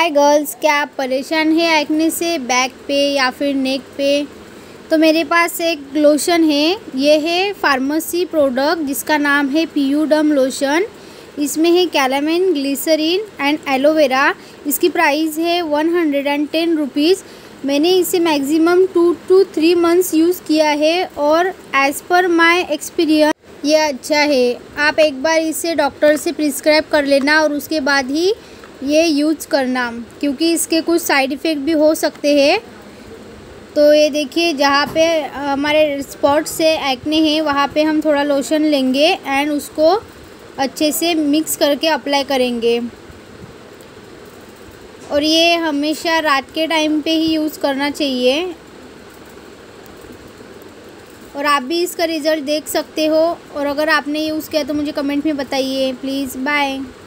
Hi girls, क्या आप परेशान हैं एक्ने से बैक पे या फिर नेक पे? तो मेरे पास एक लोशन है, ये है फार्मेसी प्रोडक्ट जिसका नाम है पियू डर्म लोशन। इसमें है कैलामाइन, ग्लिसरीन एंड एलोवेरा। इसकी प्राइस है 110 रुपीज़। मैंने इसे मैक्सिमम 2 to 3 मंथ्स यूज़ किया है और एज़ पर माई एक्सपीरियंस ये अच्छा है। आप एक बार इसे डॉक्टर से प्रिस्क्राइब कर लेना और उसके बाद ही ये यूज करना, क्योंकि इसके कुछ साइड इफ़ेक्ट भी हो सकते हैं। तो ये देखिए, जहाँ पे हमारे स्पॉट्स है, एक्ने हैं, वहाँ पे हम थोड़ा लोशन लेंगे एंड उसको अच्छे से मिक्स करके अप्लाई करेंगे। और ये हमेशा रात के टाइम पे ही यूज़ करना चाहिए। और आप भी इसका रिज़ल्ट देख सकते हो। और अगर आपने यूज़ किया तो मुझे कमेंट में बताइए प्लीज़। बाय।